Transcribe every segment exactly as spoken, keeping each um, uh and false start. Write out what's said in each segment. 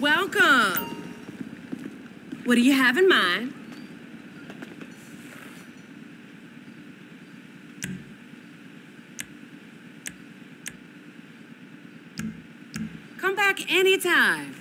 Welcome. What do you have in mind? Come back anytime.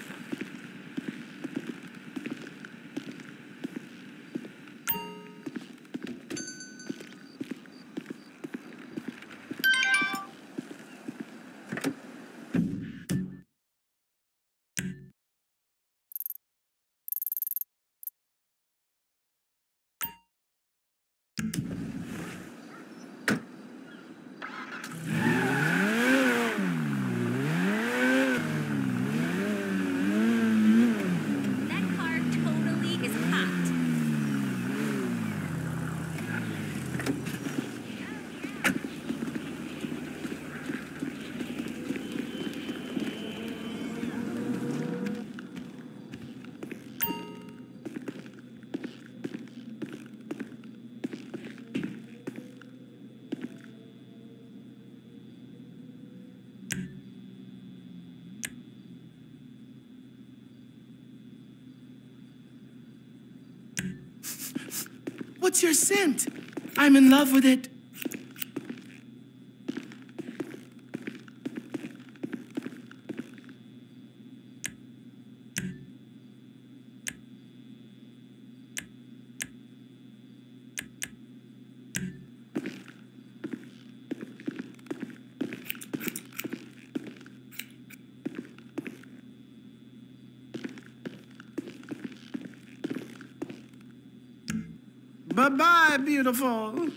What's your scent? I'm in love with it. Bye-bye, beautiful.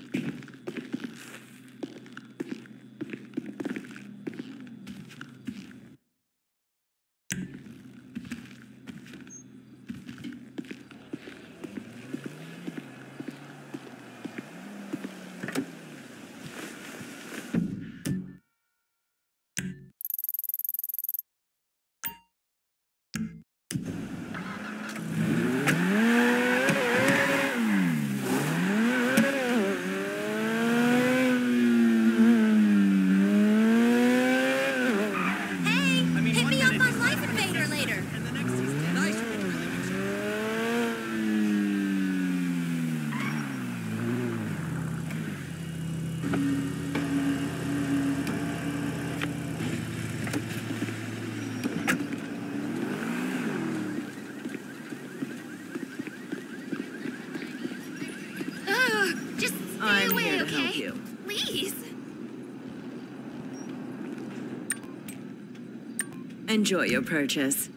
Enjoy your purchase.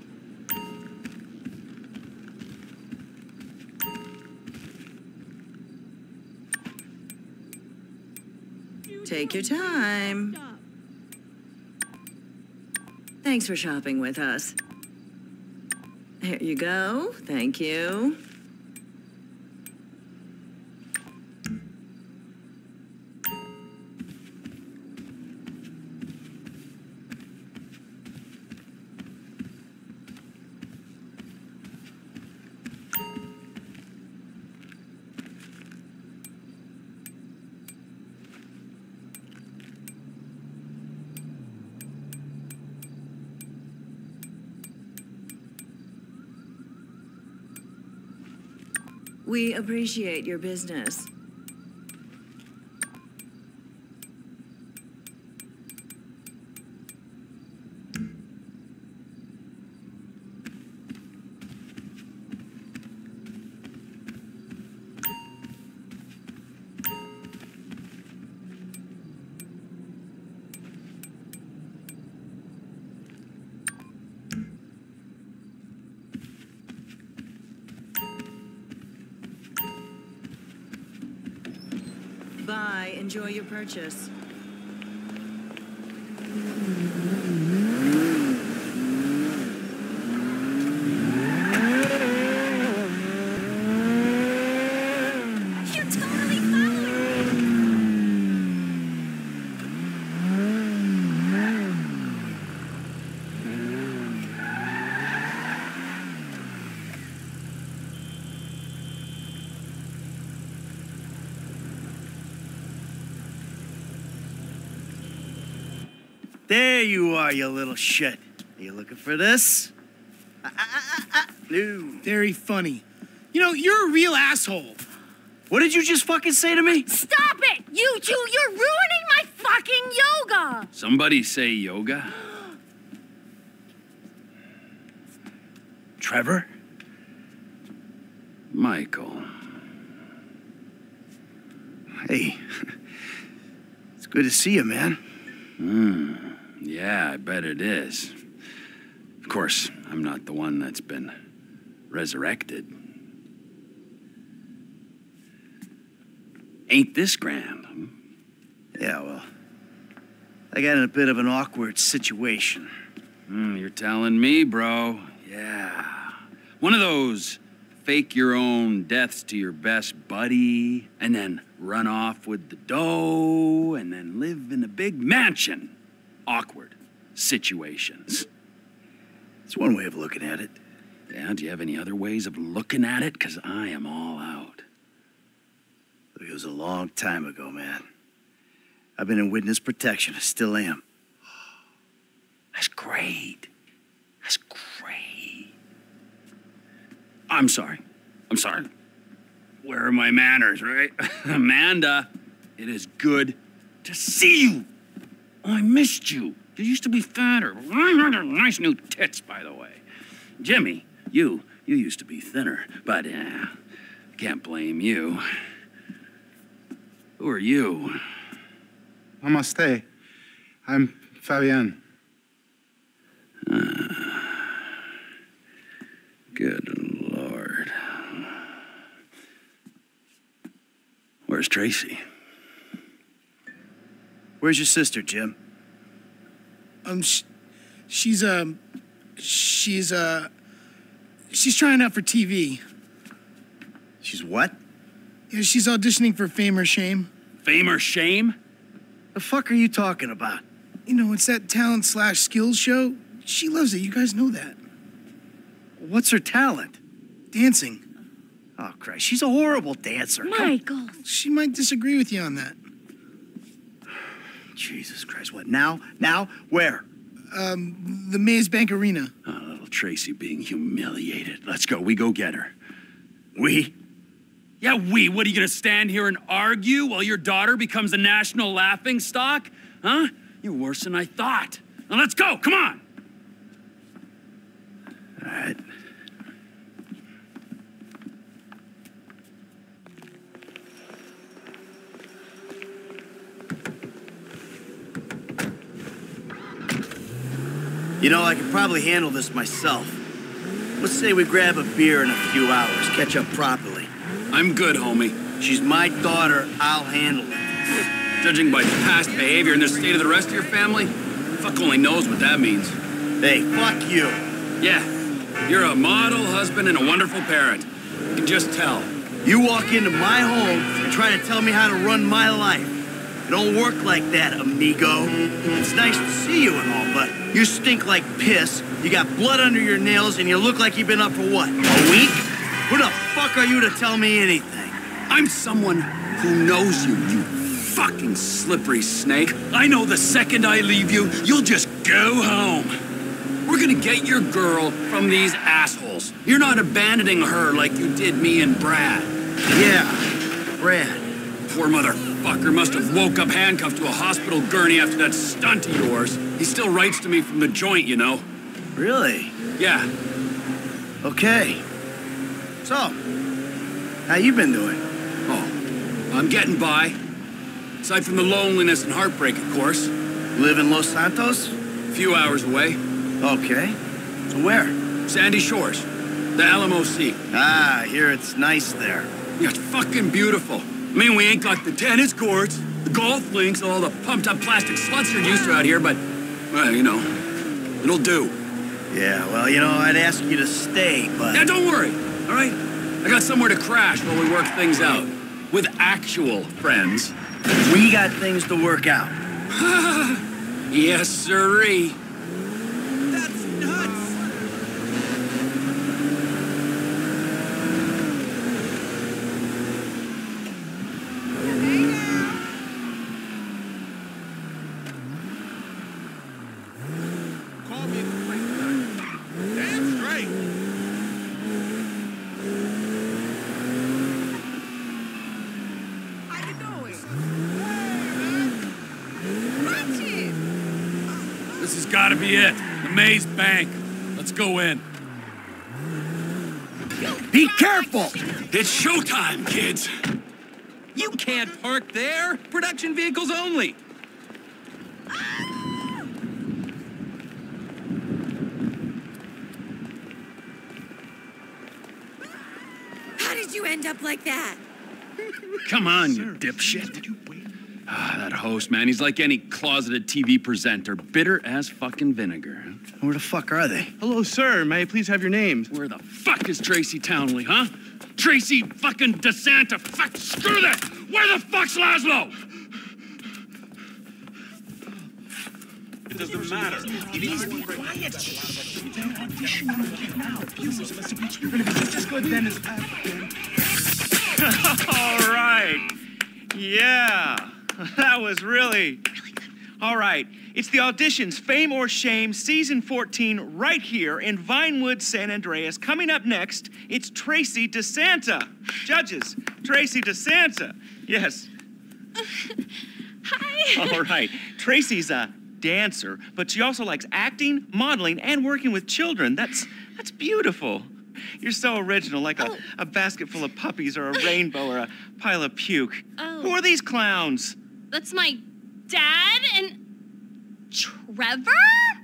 Take your time. Thanks for shopping with us. Here you go. Thank you. We appreciate your business. Enjoy your purchase. There you are, you little shit. Are you looking for this? Uh, uh, uh, no. Very funny. You know, you're a real asshole. What did you just fucking say to me? Stop it! You two, you're ruining my fucking yoga! Somebody say yoga. Trevor? Michael. Hey. It's good to see you, man. Mm, yeah, I bet it is. Of course, I'm not the one that's been resurrected. Ain't this grand, hmm? Yeah, well, I got in a bit of an awkward situation. Mm, you're telling me, bro. Yeah. One of those fake your own deaths to your best buddy, and then run off with the dough, and then live in a big mansion. Awkward situations. It's one way of looking at it. Yeah, do you have any other ways of looking at it? Because I am all out. Look, it was a long time ago, man. I've been in witness protection. I still am. That's great. That's great. I'm sorry. I'm sorry. Where are my manners, right? Amanda, it is good to see you. Oh, I missed you. You used to be fatter. Nice new tits, by the way. Jimmy, you, you used to be thinner, but uh, can't blame you. Who are you? Namaste. I'm Fabian. Uh, good Lord. Where's Tracy? Where's your sister, Jim? Um, she, she's, um, she's, uh, she's trying out for T V. She's what? Yeah, she's auditioning for Fame or Shame. Fame or Shame? The fuck are you talking about? You know, it's that talent slash skills show. She loves it, you guys know that. What's her talent? Dancing. Oh, Christ, she's a horrible dancer. Michael. She might disagree with you on that. Jesus Christ, what, now? Now? Where? Um, the Maze Bank Arena. Oh, little Tracy being humiliated. Let's go, we go get her. We? Yeah, we. What, are you gonna stand here and argue while your daughter becomes a national laughingstock? Huh? You're worse than I thought. Now let's go, come on! All right. You know, I could probably handle this myself. Let's say we grab a beer in a few hours, catch up properly. I'm good, homie. She's my daughter, I'll handle it. Judging by past behavior and the state of the rest of your family, fuck only knows what that means. Hey, fuck you. Yeah, you're a model husband and a wonderful parent. You can just tell. You walk into my home and try to tell me how to run my life. It don't work like that, amigo. It's nice to see you and all, but you stink like piss, you got blood under your nails, and you look like you've been up for what, a week? Who the fuck are you to tell me anything? I'm someone who knows you, you fucking slippery snake. I know the second I leave you, you'll just go home. We're gonna get your girl from these assholes. You're not abandoning her like you did me and Brad. Yeah, Brad. Poor motherfucker. Fucker must have woke up handcuffed to a hospital gurney after that stunt of yours. He still writes to me from the joint, you know. Really? Yeah. Okay. So, how you been doing? Oh, I'm getting by. Aside from the loneliness and heartbreak, of course. Live in Los Santos? A few hours away. Okay. So where? Sandy Shores. The Alamo Sea. Ah, here it's nice there. Yeah, it's fucking beautiful. I mean, we ain't got the tennis courts, the golf links, all the pumped-up plastic sluts you're used to out here, but, well, you know, it'll do. Yeah, well, you know, I'd ask you to stay, but... Yeah, don't worry, all right? I got somewhere to crash while we work things out. With actual friends. We got things to work out. Yes, sirree. That's nuts! Damn straight. This has got to be it. The Maze Bank. Let's go in. Be careful! It's showtime, kids. You can't park there. Production vehicles only. How did you end up like that? Come on, you dipshit. Ah, that host, man, he's like any closeted T V presenter, bitter as fucking vinegar. Where the fuck are they? Hello, sir. May I please have your names? Where the fuck is Tracy Townley, huh? Tracy fucking DeSanta. Fuck, screw that! Where the fuck's Laszlo? It doesn't matter. Please be quiet. Shh. They're auditioning right now. Viewers must be you're gonna be just as good then as I've been. All right. Yeah. That was really... really good. All right. It's the auditions, Fame or Shame, Season fourteen, right here in Vinewood, San Andreas. Coming up next, it's Tracy DeSanta. Judges, Tracy DeSanta. Yes. Uh, hi. All right. Tracy's a dancer, but she also likes acting, modeling, and working with children. That's, that's beautiful. You're so original, like oh. a, a basket full of puppies or a rainbow or a pile of puke. Oh. Who are these clowns? That's my dad and Trevor?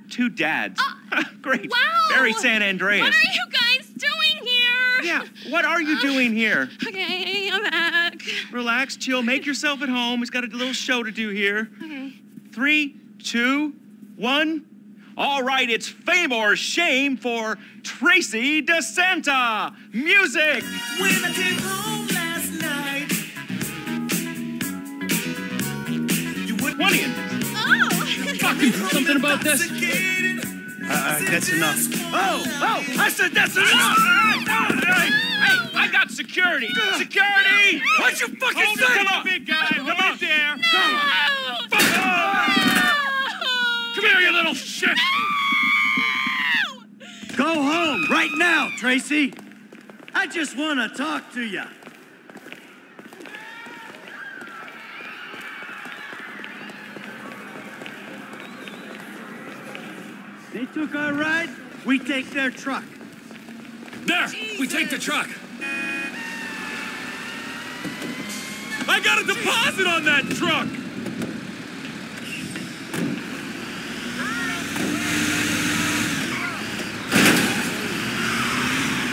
Two dads. Uh, Great. Wow. Very San Andreas. What are you guys doing here? Yeah, what are you uh, doing here? Okay, I'm back. Relax, chill, make yourself at home. He's got a little show to do here. Okay. Three, two, one. All right, it's Fame or Shame for Tracy DeSanta. Music! When I came home last night, you would money in this. Oh! Fucking something about this. Uh, that's enough. Oh, oh, I said that's enough! All right, all right, all right. Hey, I got security. Security! What'd you fucking Hold say? It, come on, big guy. Come on. There. No! Come on. Fuck off! Come here, you little shit! No! Go home right now, Tracy. I just want to talk to you. They took our ride. We take their truck. There, Jesus. We take the truck. I got a deposit on that truck.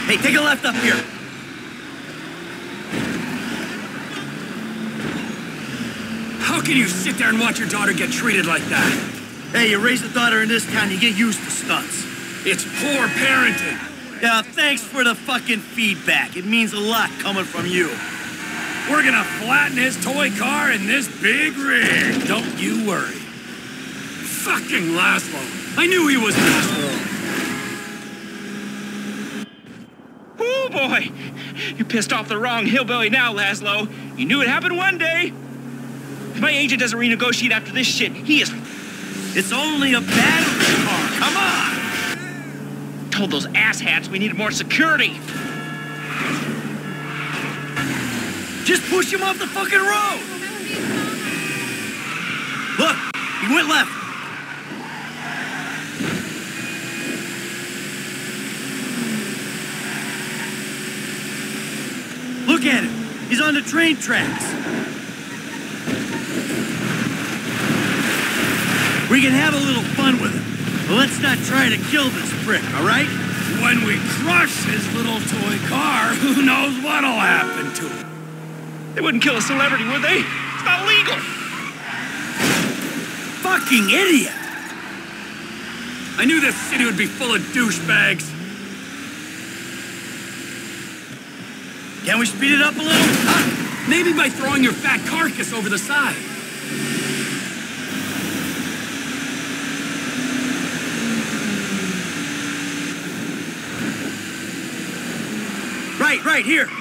Hey, take a left up here. How can you sit there and watch your daughter get treated like that? Hey, you raise a daughter in this town, you get used to stunts. It's poor parenting. Yeah, thanks for the fucking feedback. It means a lot coming from you. We're gonna flatten his toy car in this big rig. Don't you worry. Fucking Laszlo. I knew he was Laszlo. Oh, boy. You pissed off the wrong hillbilly now, Laszlo. You knew it happened one day. If my agent doesn't renegotiate after this shit, he is... It's only a battery car. Come on! Told those asshats we needed more security. Just push him off the fucking road! Look, he went left. Look at him. He's on the train tracks. We can have a little fun with him, but let's not try to kill this prick, all right? When we crush his little toy car, who knows what'll happen to him? They wouldn't kill a celebrity, would they? It's not legal. Fucking idiot. I knew this city would be full of douchebags. Can we speed it up a little? Ah, maybe by throwing your fat carcass over the side. Right, right, here. He's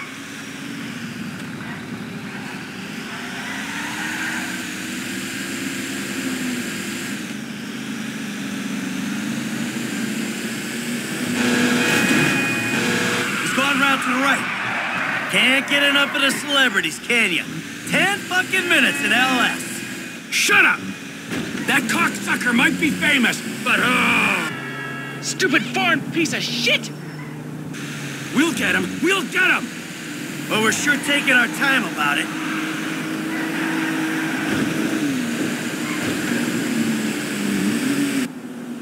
gone round to the right. Can't get enough of the celebrities, can you? Ten fucking minutes in L S. Shut up! That cocksucker might be famous, but oh! Stupid foreign piece of shit! We'll get him! We'll get him! Well, we're sure taking our time about it.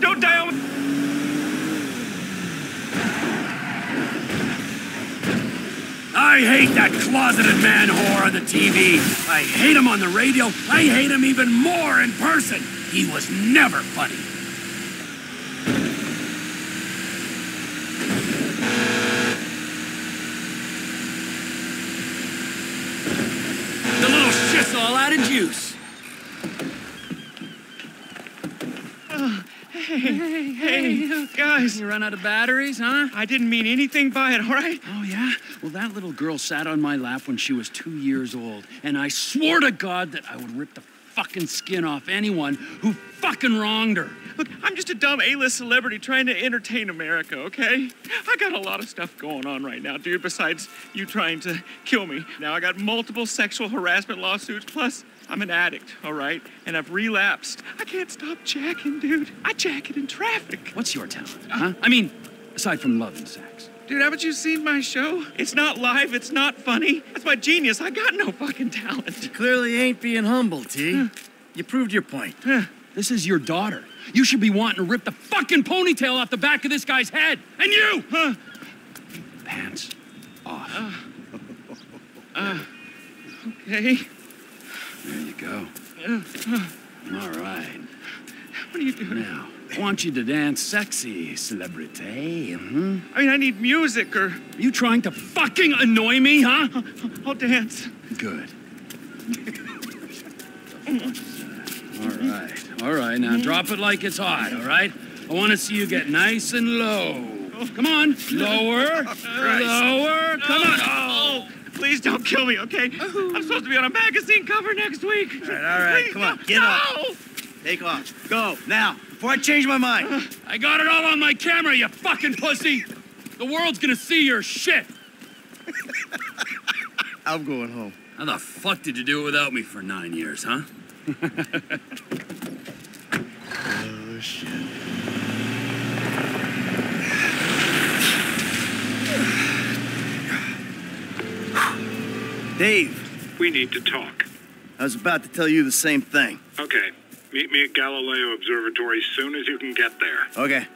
Don't die on me! I hate that closeted man whore on the T V. I hate him on the radio. I hate him even more in person. He was never funny. The little shit's all out of juice. Oh, hey, hey, hey, hey, guys. You run out of batteries, huh? I didn't mean anything by it, all right? Oh, yeah? Well, that little girl sat on my lap when she was two years old, and I swore to God that I would rip the fucking skin off anyone who fucking wronged her. Look, I'm just a dumb A-list celebrity trying to entertain America, okay? I got a lot of stuff going on right now, dude, besides you trying to kill me. Now, I got multiple sexual harassment lawsuits, plus I'm an addict, all right? And I've relapsed. I can't stop jacking, dude. I jack it in traffic. What's your talent, huh? I mean, aside from love and sex. Dude, haven't you seen my show? It's not live, it's not funny. That's my genius. I got no fucking talent. You clearly ain't being humble, T. Huh. You proved your point. Huh. This is your daughter. You should be wanting to rip the fucking ponytail off the back of this guy's head. And you! Huh? Pants off. Uh, uh, okay. There you go. Uh, uh. All right. What are you doing now? I want you to dance sexy, celebrity. Mm-hmm. I mean, I need music or... Are you trying to fucking annoy me, huh? I'll, I'll dance. Good. All right, all right. Now drop it like it's hot, all right? I want to see you get nice and low. Come on. Lower. Oh, lower. No. Come on. Oh. Please don't kill me, okay? I'm supposed to be on a magazine cover next week. All right, all right. Please, come on. No. Get up. No. Take off. Go. Now. Before I change my mind. I got it all on my camera, you fucking pussy! The world's gonna see your shit! I'm going home. How the fuck did you do it without me for nine years, huh? Oh, shit. Dave. We need to talk. I was about to tell you the same thing. Okay. Meet me at Galileo Observatory as soon as you can get there. Okay.